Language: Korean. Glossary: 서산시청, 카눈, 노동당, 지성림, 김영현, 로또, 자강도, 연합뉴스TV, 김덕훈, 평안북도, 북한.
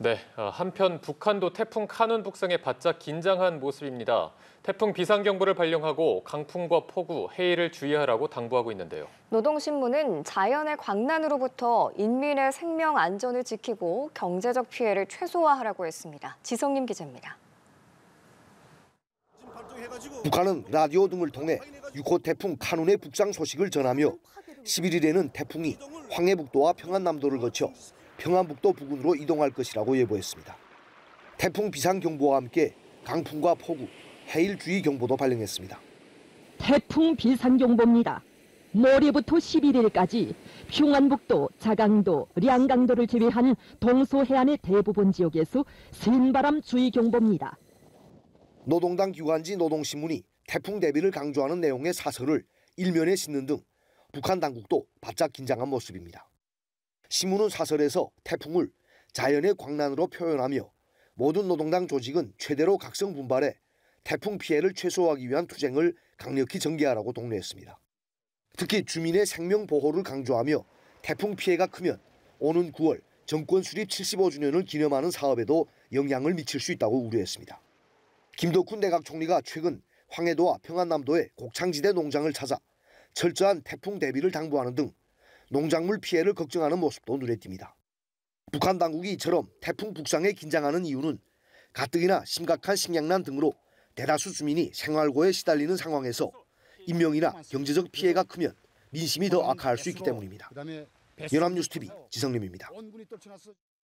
네, 한편 북한도 태풍 카눈 북상에 바짝 긴장한 모습입니다. 태풍 비상경보를 발령하고 강풍과 폭우, 해일을 주의하라고 당부하고 있는데요. 노동신문은 자연의 광난으로부터 인민의 생명 안전을 지키고 경제적 피해를 최소화하라고 했습니다. 지성림 기자입니다. 북한은 라디오 등을 통해 6호 태풍 카눈의 북상 소식을 전하며 11일에는 태풍이 황해북도와 평안남도를 거쳐 평안북도 부근으로 이동할 것이라고 예보했습니다. 태풍 비상경보와 함께 강풍과 폭우, 해일주의경보도 발령했습니다. 태풍 비상경보입니다. 모레부터 11일까지 평안북도, 자강도, 량강도를 제외한 동서 해안의 대부분 지역에서 센바람 주의경보입니다. 노동당 기관지 노동신문이 태풍 대비를 강조하는 내용의 사설을 일면에 싣는 등 북한 당국도 바짝 긴장한 모습입니다. 신문은 사설에서 태풍을 자연의 광난으로 표현하며 모든 노동당 조직은 최대로 각성 분발해 태풍 피해를 최소화하기 위한 투쟁을 강력히 전개하라고 독려했습니다. 특히 주민의 생명 보호를 강조하며 태풍 피해가 크면 오는 9월 정권 수립 75주년을 기념하는 사업에도 영향을 미칠 수 있다고 우려했습니다. 김덕훈 내각 총리가 최근 황해도와 평안남도의 곡창지대 농장을 찾아 철저한 태풍 대비를 당부하는 등 농작물 피해를 걱정하는 모습도 눈에 띕니다. 북한 당국이 이처럼 태풍 북상에 긴장하는 이유는 가뜩이나 심각한 식량난 등으로 대다수 주민이 생활고에 시달리는 상황에서 인명이나 경제적 피해가 크면 민심이 더 악화할 수 있기 때문입니다. 연합뉴스TV 지성림입니다.